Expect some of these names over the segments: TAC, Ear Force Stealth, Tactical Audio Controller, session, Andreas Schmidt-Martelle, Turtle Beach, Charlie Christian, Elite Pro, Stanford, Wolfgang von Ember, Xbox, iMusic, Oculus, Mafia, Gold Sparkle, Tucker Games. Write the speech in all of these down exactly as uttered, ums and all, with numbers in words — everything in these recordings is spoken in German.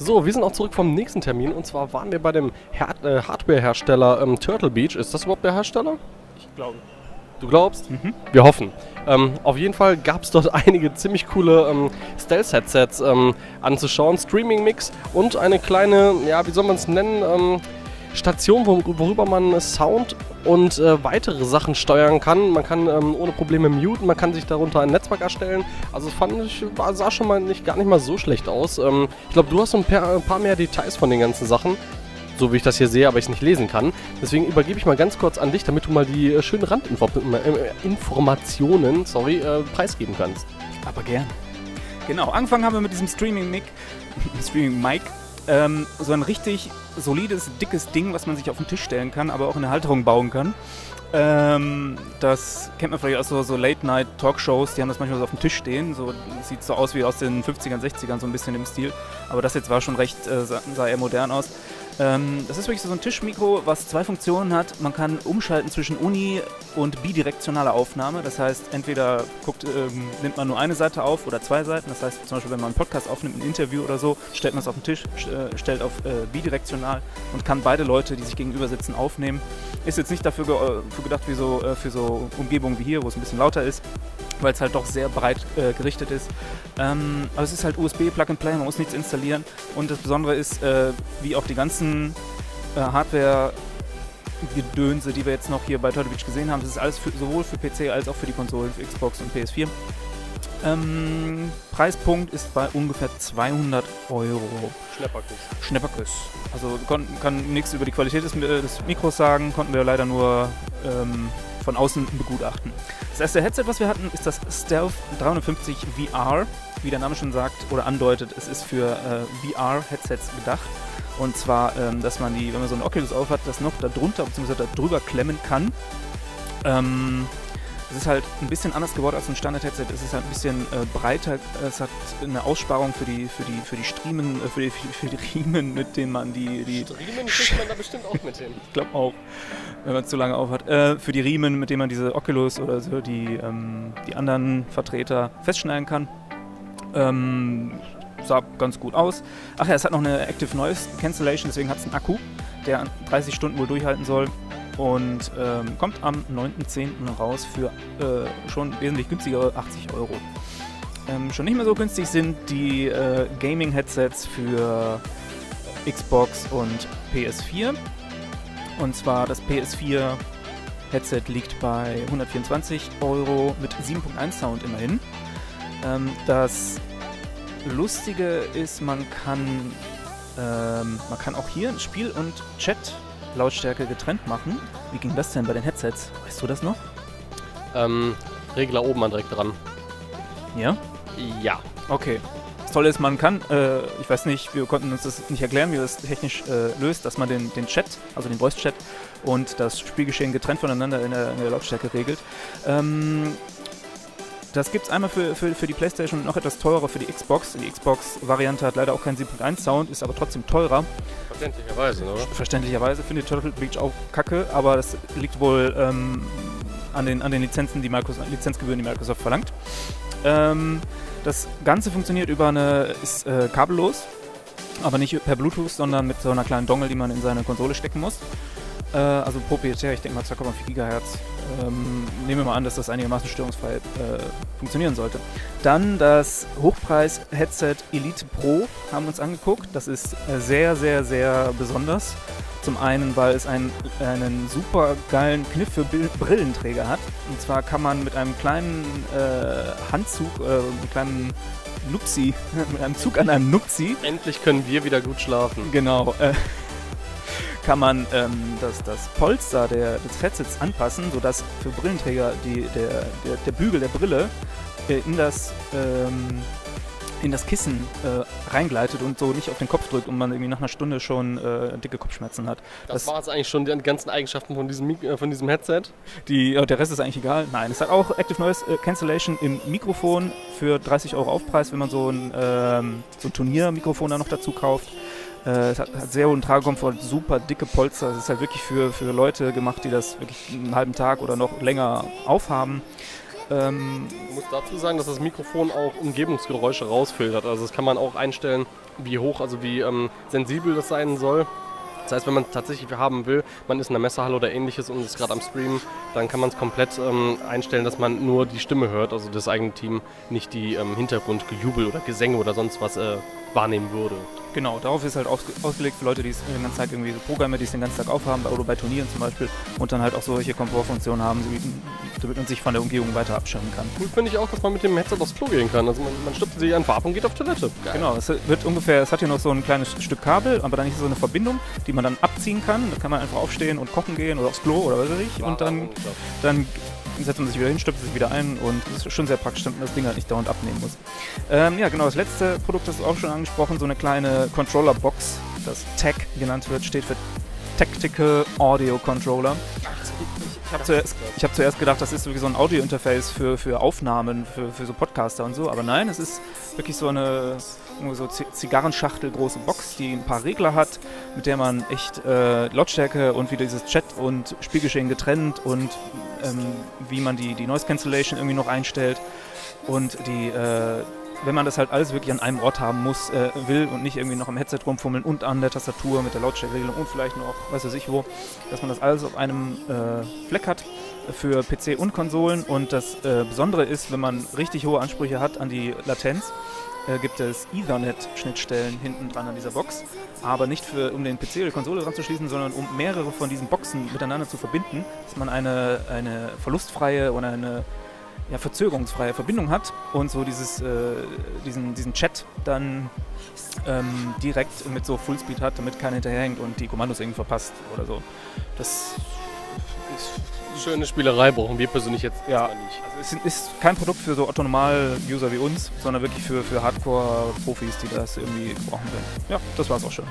So, wir sind auch zurück vom nächsten Termin, und zwar waren wir bei dem äh, Hardware-Hersteller ähm, Turtle Beach. Ist das überhaupt der Hersteller? Ich glaube. Du glaubst? Mhm. Wir hoffen. Ähm, auf jeden Fall gab es dort einige ziemlich coole ähm, Stealth-Headsets ähm, anzuschauen, Streaming-Mix und eine kleine, ja, wie soll man es nennen, ähm, Station, worüber man Sound und äh, weitere Sachen steuern kann. Man kann ähm, ohne Probleme muten, man kann sich darunter ein Netzwerk erstellen. Also fand ich, war, sah schon mal nicht, gar nicht mal so schlecht aus. Ähm, ich glaube, du hast so ein paar, ein paar mehr Details von den ganzen Sachen, so wie ich das hier sehe, aber ich es nicht lesen kann. Deswegen übergebe ich mal ganz kurz an dich, damit du mal die äh, schönen Randinformationen äh, sorry, äh, preisgeben kannst. Aber gern. Genau, angefangen haben wir mit diesem Streaming-Mic, Streaming-Mic. Ähm, so ein richtig solides, dickes Ding, was man sich auf den Tisch stellen kann, aber auch in eine Halterung bauen kann. Ähm, das kennt man vielleicht aus so, so Late-Night-Talkshows, die haben das manchmal so auf dem Tisch stehen. So, das sieht so aus wie aus den fünfzigern, sechzigern, so ein bisschen im Stil. Aber das jetzt war schon recht, äh, sah eher modern aus. Ähm, das ist wirklich so ein Tischmikro, was zwei Funktionen hat. Man kann umschalten zwischen Uni- und bidirektionaler Aufnahme. Das heißt, entweder guckt, ähm, nimmt man nur eine Seite auf oder zwei Seiten. Das heißt, zum Beispiel, wenn man einen Podcast aufnimmt, ein Interview oder so, stellt man es auf den Tisch, äh, stellt auf äh, bidirektional und kann beide Leute, die sich gegenüber sitzen, aufnehmen. Ist jetzt nicht dafür ge für gedacht wie so, äh, für so Umgebungen wie hier, wo es ein bisschen lauter ist, weil es halt doch sehr breit äh, gerichtet ist. Ähm, aber es ist halt U S B, Plug and Play, man muss nichts installieren. Und das Besondere ist, äh, wie auch die ganzen äh, Hardware-Gedönse, die wir jetzt noch hier bei Turtle Beach gesehen haben, das ist alles für, sowohl für P C als auch für die Konsolen, für Xbox und P S vier. Ähm, Preispunkt ist bei ungefähr zweihundert Euro. Schnäpperkuss. Schnäpperkuss. Also kann, kann nichts über die Qualität des, des Mikros sagen, konnten wir leider nur ähm, von außen begutachten. Das erste Headset, was wir hatten, ist das Stealth dreihundertfünfzig V R. Wie der Name schon sagt oder andeutet, es ist für äh, V R-Headsets gedacht. Und zwar, ähm, dass man die, wenn man so ein Oculus auf hat, das noch da drunter bzw. da drüber klemmen kann. Ähm, Es ist halt ein bisschen anders geworden als ein Standard-Headset. Es ist halt ein bisschen äh, breiter. Es hat eine Aussparung für die für die für die Striemen, äh, für die für die Riemen, mit denen man die die Striemen kriegt man da bestimmt auch mit hin. Ich glaube auch, wenn man zu lange aufhat. Äh, für die Riemen, mit denen man diese Oculus oder so die ähm, die anderen Vertreter festschneiden kann. Ähm, sah ganz gut aus. Ach ja, es hat noch eine Active Noise Cancellation, deswegen hat es einen Akku, der dreißig Stunden wohl durchhalten soll. Und ähm, kommt am neunten zehnten raus für äh, schon wesentlich günstigere achtzig Euro. Ähm, schon nicht mehr so günstig sind die äh, Gaming-Headsets für Xbox und P S vier. Und zwar das P S vier-Headset liegt bei hundertvierundzwanzig Euro mit sieben Punkt eins Sound immerhin. Ähm, das Lustige ist, man kann, ähm, man kann auch hier Spiel und Chat Lautstärke getrennt machen. Wie ging das denn bei den Headsets? Weißt du das noch? Ähm, Regler oben an direkt dran. Ja? Ja. Okay. Das Tolle ist, man kann, äh, ich weiß nicht, wir konnten uns das nicht erklären, wie das technisch äh, löst, dass man den, den Chat, also den Voice-Chat und das Spielgeschehen getrennt voneinander in der, in der Lautstärke regelt. Ähm, das gibt es einmal für, für, für die PlayStation und noch etwas teurer für die Xbox. Die Xbox-Variante hat leider auch keinen sieben Punkt eins Sound, ist aber trotzdem teurer. Verständlicherweise, oder? Verständlicherweise findet Turtle Beach auch kacke, aber das liegt wohl ähm, an, den, an den Lizenzen, die Microsoft, Lizenzgebühren, die Microsoft verlangt. Ähm, das Ganze funktioniert über eine, ist äh, kabellos, aber nicht per Bluetooth, sondern mit so einer kleinen Dongle, die man in seine Konsole stecken muss. Äh, also proprietär, ich denke mal zwei Komma vier Gigahertz. Ähm, nehmen wir mal an, dass das einigermaßen störungsfrei äh, funktionieren sollte. Dann das Hochpreis-Headset Elite Pro haben wir uns angeguckt. Das ist äh, sehr, sehr, sehr besonders. Zum einen, weil es einen, einen super geilen Kniff für Bill- Brillenträger hat. Und zwar kann man mit einem kleinen äh, Handzug, äh, mit einem Nupsi, mit einem Zug an einem Nupsi. Endlich können wir wieder gut schlafen. Genau. Äh, kann man ähm, das, das Polster der, des Headsets anpassen, sodass für Brillenträger die, der, der, der Bügel der Brille äh, in, das, ähm, in das Kissen äh, reingleitet und so nicht auf den Kopf drückt und man irgendwie nach einer Stunde schon äh, dicke Kopfschmerzen hat. Das, das war es eigentlich schon, die ganzen Eigenschaften von diesem, äh, von diesem Headset. Die, äh, der Rest ist eigentlich egal. Nein, es hat auch Active Noise äh, Cancellation im Mikrofon für dreißig Euro Aufpreis, wenn man so ein, äh, so ein Turniermikrofon da noch dazu kauft. Es hat, hat sehr hohen Tragekomfort, super dicke Polster. Es ist halt wirklich für, für Leute gemacht, die das wirklich einen halben Tag oder noch länger aufhaben. Ähm, ich muss dazu sagen, dass das Mikrofon auch Umgebungsgeräusche rausfiltert. Also das kann man auch einstellen, wie hoch, also wie ähm, sensibel das sein soll. Das heißt, wenn man tatsächlich haben will, man ist in der Messehalle oder ähnliches und ist gerade am Streamen, dann kann man es komplett ähm, einstellen, dass man nur die Stimme hört, also das eigene Team nicht die ähm, Hintergrundgejubel oder Gesänge oder sonst was äh, wahrnehmen würde. Genau, darauf ist halt ausge ausgelegt für Leute, die es den ganzen Tag irgendwie so Programme, die es den ganzen Tag aufhaben, oder bei Turnieren zum Beispiel, und dann halt auch solche Komfortfunktionen haben, damit man sich von der Umgebung weiter abschirmen kann. Cool finde ich auch, dass man mit dem Headset aufs Klo gehen kann. Also man, man stützt sich einfach ab und geht auf Toilette. Geil. Genau, es wird ungefähr, es hat hier noch so ein kleines Stück Kabel, aber dann ist so eine Verbindung, die man man dann abziehen kann. Da kann man einfach aufstehen und kochen gehen oder aufs Klo oder was weiß ich. Und dann, dann setzt man sich wieder hin, stöpft sich wieder ein, und das ist schon sehr praktisch, damit man das Ding halt nicht dauernd abnehmen muss. Ähm, ja, genau, das letzte Produkt, das ist auch schon angesprochen, so eine kleine Controller-Box, das T A C genannt wird, steht für Tactical Audio Controller. Ich habe zuerst, hab zuerst gedacht, das ist wirklich so ein Audio-Interface für, für Aufnahmen, für, für so Podcaster und so, aber nein, es ist wirklich so eine so Zigarrenschachtel große Box, die ein paar Regler hat, mit der man echt äh, Lautstärke und wieder dieses Chat und Spielgeschehen getrennt und ähm, wie man die, die Noise Cancellation irgendwie noch einstellt und die äh, wenn man das halt alles wirklich an einem Ort haben muss, äh, will und nicht irgendwie noch am Headset rumfummeln und an der Tastatur mit der Lautstärkeregelung und vielleicht noch, weiß weiß ich wo, dass man das alles auf einem äh, Fleck hat für P C und Konsolen. Und das äh, Besondere ist, wenn man richtig hohe Ansprüche hat an die Latenz, äh, gibt es Ethernet-Schnittstellen hinten dran an dieser Box, aber nicht für, um den P C oder Konsole dran zu schließen, sondern um mehrere von diesen Boxen miteinander zu verbinden, dass man eine, eine verlustfreie und eine ja, verzögerungsfreie Verbindung hat und so dieses, äh, diesen, diesen Chat dann ähm, direkt mit so Fullspeed hat, damit keiner hinterherhängt und die Kommandos irgendwie verpasst oder so. Das ist schöne Spielerei, brauchen wir persönlich jetzt ja nicht. Also es ist kein Produkt für so Otto-Normal-User wie uns, sondern wirklich für, für Hardcore-Profis, die das irgendwie brauchen werden. Ja, das war's auch schon.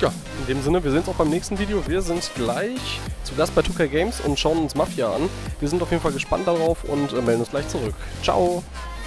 Ja, in dem Sinne, wir sehen uns auch beim nächsten Video. Wir sind gleich zu Gast bei Tucker Games und schauen uns Mafia an. Wir sind auf jeden Fall gespannt darauf und melden uns gleich zurück. Ciao!